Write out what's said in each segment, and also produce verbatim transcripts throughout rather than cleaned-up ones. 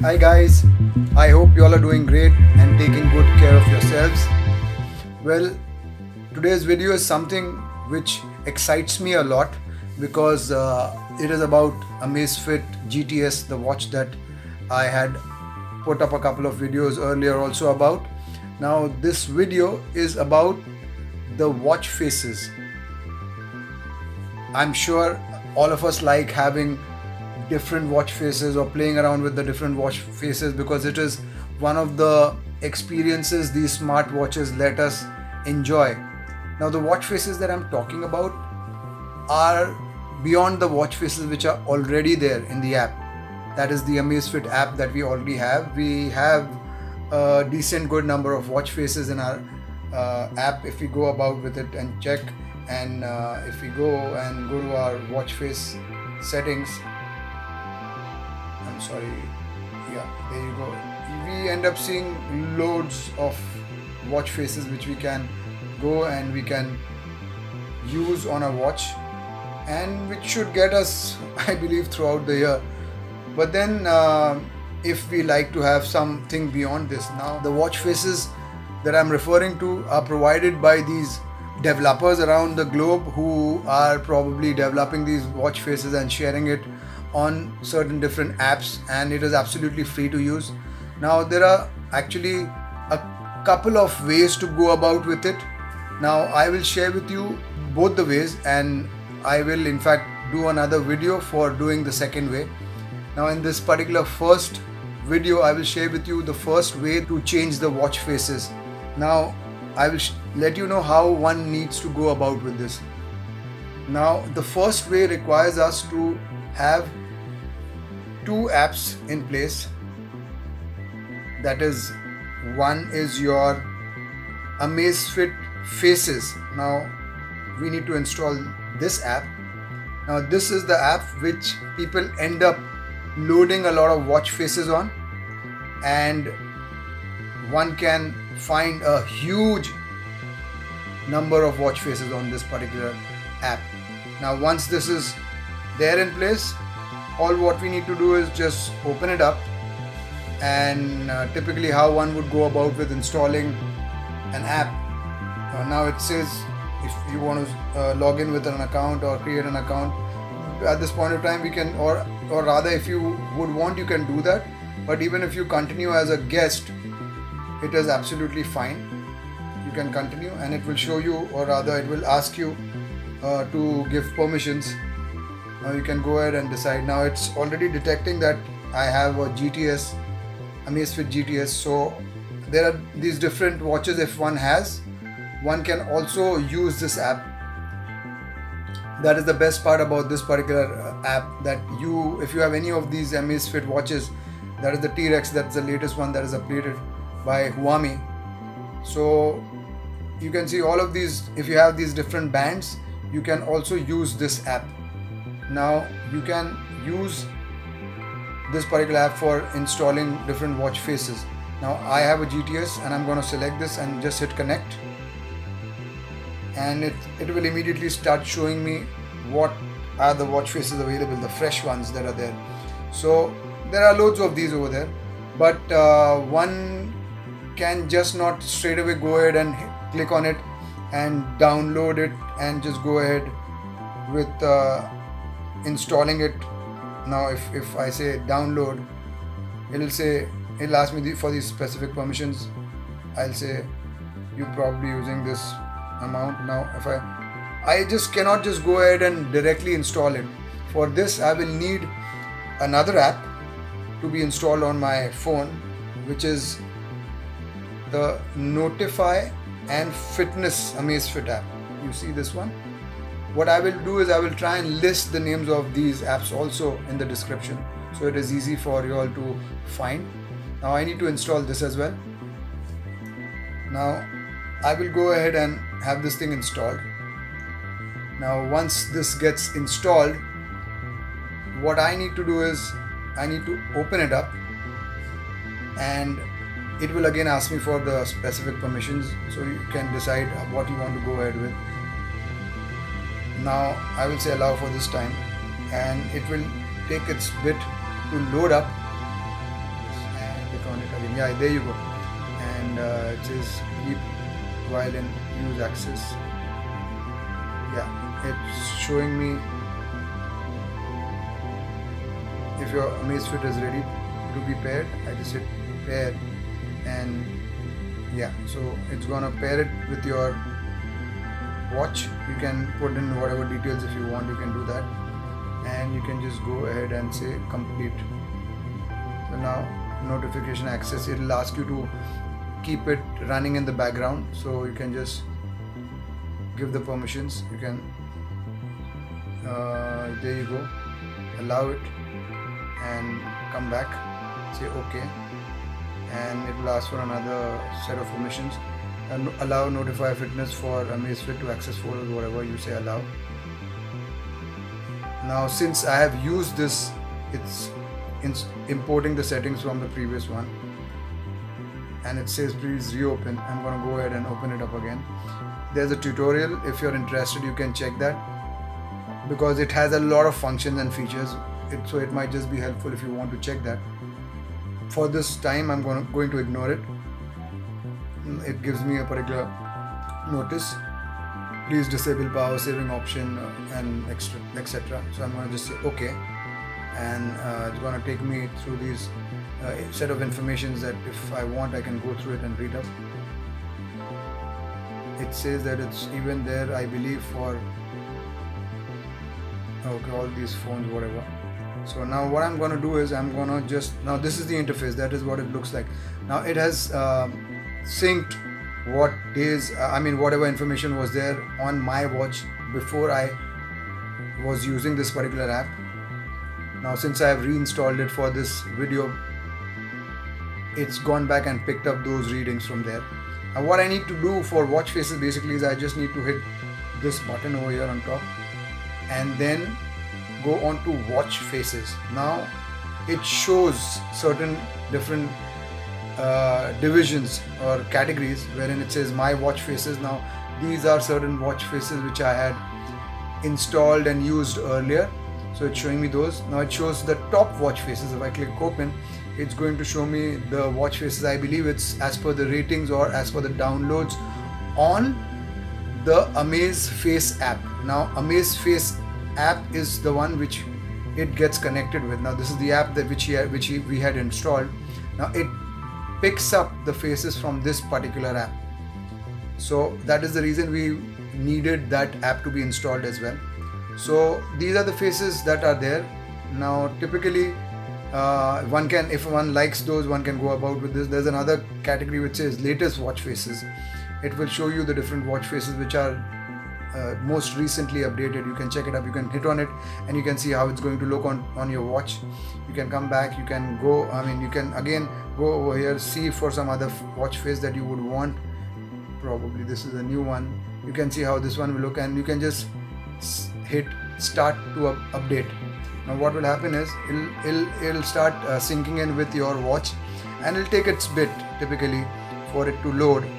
Hi guys, I hope you all are doing great and taking good care of yourselves. Well, today's video is something which excites me a lot because uh, it is about Amazfit G T S, the watch that I had put up a couple of videos earlier also about. Now this video is about the watch faces. I'm sure all of us like having different watch faces or playing around with the different watch faces because it is one of the experiences these smart watches let us enjoy. Now the watch faces that I'm talking about are beyond the watch faces which are already there in the app. That is the Amazfit app that we already have. We have a decent good number of watch faces in our uh, app if we go about with it and check, and uh, if we go and go to our watch face settings, I'm sorry, yeah, there you go. We end up seeing loads of watch faces which we can go and we can use on our watch, and which should get us, I believe, throughout the year. But then uh, if we like to have something beyond this, now the watch faces that I'm referring to are provided by these developers around the globe who are probably developing these watch faces and sharing it on certain different apps, and it is absolutely free to use. Now there are actually a couple of ways to go about with it. Now I will share with you both the ways, and I will in fact do another video for doing the second way. Now in this particular first video I will share with you the first way to change the watch faces. Now I will let you know how one needs to go about with this. Now the first way requires us to have two apps in place. That is, one is your Amazfit Faces. Now we need to install this app. Now this is the app which people end up loading a lot of watch faces on, and one can find a huge number of watch faces on this particular app. Now once this is there in place, all what we need to do is just open it up, and uh, typically how one would go about with installing an app. Uh, now it says if you want to uh, log in with an account or create an account. At this point of time we can, or or rather if you would want, you can do that, but even if you continue as a guest it is absolutely fine. You can continue and it will show you, or rather it will ask you uh, to give permissions. Now you can go ahead and decide. Now it's already detecting that I have a G T S, Amazfit G T S, so there are these different watches. If one has, one can also use this app. That is the best part about this particular app, that you, if you have any of these Amazfit watches, that is the T-Rex, that's the latest one that is updated by Huami. So you can see all of these. If you have these different bands, you can also use this app. Now you can use this particular app for installing different watch faces. Now I have a G T S and I'm going to select this and just hit connect, and it, it will immediately start showing me what are the watch faces available, the fresh ones that are there. So there are loads of these over there, but uh, one can just not straight away go ahead and click on it and download it and just go ahead with uh, installing it. Now if, if I say download, it'll say, it'll ask me the, for these specific permissions. I'll say you're probably using this amount. Now if I I just cannot just go ahead and directly install it. For this I will need another app to be installed on my phone, which is the Notify and Fitness Amazfit app. You see this one? What I will do is I will try and list the names of these apps also in the description, so it is easy for you all to find. Now I need to install this as well. Now I will go ahead and have this thing installed. Now once this gets installed, what I need to do is I need to open it up, and it will again ask me for the specific permissions, so you can decide what you want to go ahead with. Now I will say allow for this time, and it will take its bit to load up. Click on it again. Yeah, there you go. And uh, just keep while in use access. Yeah, it's showing me if your Amazfit is ready to be paired. I just hit pair, and yeah, so it's gonna pair it with your watch. You can put in whatever details if you want, you can do that, and you can just go ahead and say complete. So now notification access, it'll ask you to keep it running in the background, so you can just give the permissions. You can uh, there you go, allow it, and come back, say okay, and it will ask for another set of permissions. And allow Notify Fitness for Amazfit to access folders, whatever you say allow. Now, since I have used this, it's importing the settings from the previous one, and it says please reopen. I'm gonna go ahead and open it up again. There's a tutorial, if you're interested you can check that, because it has a lot of functions and features, it, so it might just be helpful if you want to check that. For this time I'm gonna, going to ignore it. It gives me a particular notice, please disable power saving option and extra etc. So I'm gonna just say okay, and uh, it's gonna take me through these uh, set of informations that if I want I can go through it and read up. It says that it's even there, I believe, for okay, all these phones, whatever. So now what I'm gonna do is I'm gonna just, now this is the interface, that is what it looks like. Now it has uh, synced what days, uh, I mean whatever information was there on my watch before I was using this particular app. Now since I have reinstalled it for this video, it's gone back and picked up those readings from there. Now what I need to do for watch faces basically is I just need to hit this button over here on top and then go on to watch faces. Now it shows certain different uh, divisions or categories wherein it says my watch faces. Now these are certain watch faces which I had installed and used earlier. So it's showing me those. Now it shows the top watch faces. If I click open, it's going to show me the watch faces. I believe it's as per the ratings or as per the downloads on the Amazface app. Now Amazface app is the one which it gets connected with. Now this is the app that which he had, which he, we had installed. Now it picks up the faces from this particular app. So that is the reason we needed that app to be installed as well. So these are the faces that are there. Now typically uh, one can, if one likes those, one can go about with this. There's another category which says latest watch faces. It will show you the different watch faces which are uh, most recently updated. You can check it up, you can hit on it, and you can see how it's going to look on, on your watch. You can come back, you can go, I mean you can again go over here, see for some other watch face that you would want. Probably this is a new one. You can see how this one will look, and you can just hit start to up update. Now what will happen is it'll, it'll, it'll start uh, syncing in with your watch, and it'll take its bit typically for it to load.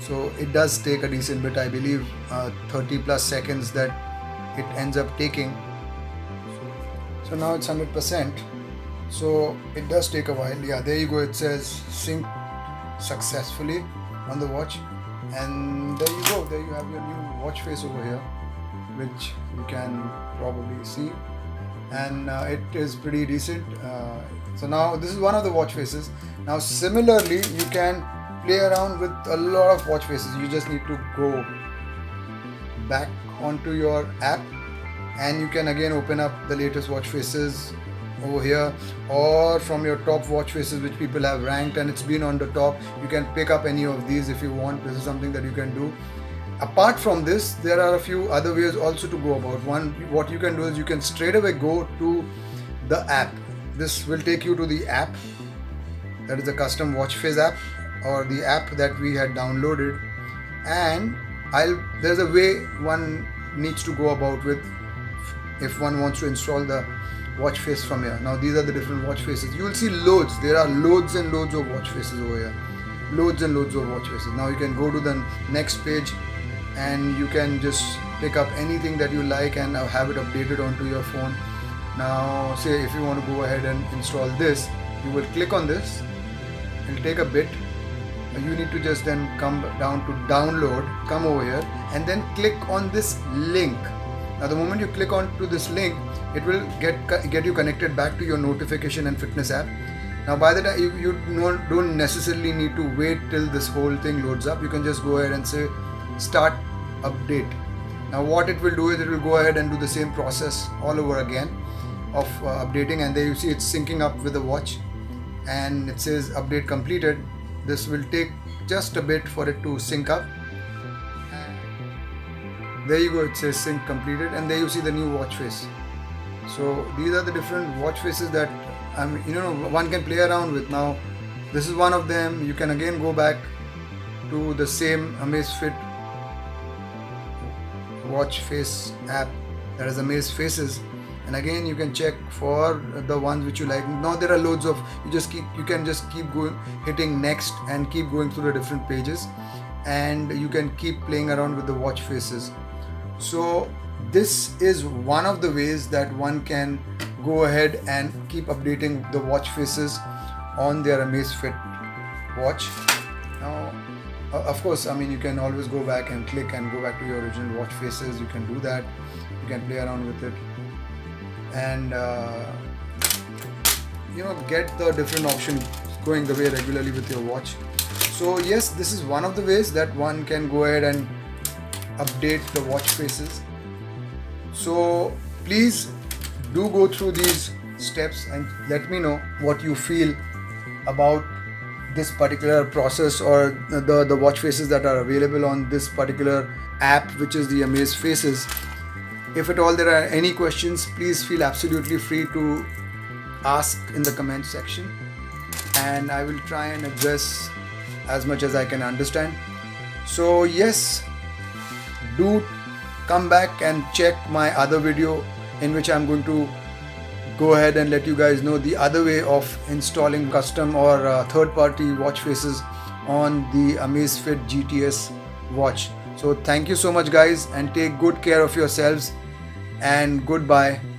So it does take a decent bit, I believe uh, thirty plus seconds that it ends up taking. So now it's one hundred percent, so it does take a while. Yeah, there you go, it says sync successfully on the watch. And there you go, there you have your new watch face over here, which you can probably see, and uh, it is pretty decent. Uh, so now this is one of the watch faces. Now similarly you can play around with a lot of watch faces. You just need to go back onto your app, and you can again open up the latest watch faces over here, or from your top watch faces which people have ranked and it's been on the top. You can pick up any of these if you want. This is something that you can do. Apart from this, there are a few other ways also to go about. One, what you can do is you can straight away go to the app. This will take you to the app, that is the custom watch face app, or the app that we had downloaded, and I'll there's a way one needs to go about with if one wants to install the watch face from here. Now these are the different watch faces. You will see loads, there are loads and loads of watch faces over here, loads and loads of watch faces. Now you can go to the next page, and you can just pick up anything that you like and have it updated onto your phone. Now say if you want to go ahead and install this, you will click on this, it will take a bit, you need to just then come down to download, come over here and then click on this link. Now the moment you click on to this link, it will get get you connected back to your notification and fitness app. Now by the time you, you don't necessarily need to wait till this whole thing loads up, you can just go ahead and say start update. Now what it will do is it will go ahead and do the same process all over again of uh, updating, and there you see it's syncing up with the watch and it says update completed. This will take just a bit for it to sync up. There you go, it says sync completed, and there you see the new watch face. So these are the different watch faces that I mean, you know, one can play around with. Now this is one of them. You can again go back to the same Amazfit watch face app, that is Amazfaces, and again you can check for the ones which you like. Now there are loads of, you just keep, you can just keep going, hitting next and keep going through the different pages, and you can keep playing around with the watch faces. So this is one of the ways that one can go ahead and keep updating the watch faces on their Amazfit watch. Now of course, I mean, you can always go back and click and go back to your original watch faces. You can do that, you can play around with it and uh, you know, get the different options going away regularly with your watch. So yes, this is one of the ways that one can go ahead and update the watch faces. So please do go through these steps and let me know what you feel about this particular process or the, the watch faces that are available on this particular app, which is the Amazfaces. If at all there are any questions, please feel absolutely free to ask in the comment section and I will try and address as much as I can understand. So yes, do come back and check my other video in which I'm going to go ahead and let you guys know the other way of installing custom or uh, third-party watch faces on the Amazfit G T S watch. So thank you so much guys, and take good care of yourselves, and goodbye.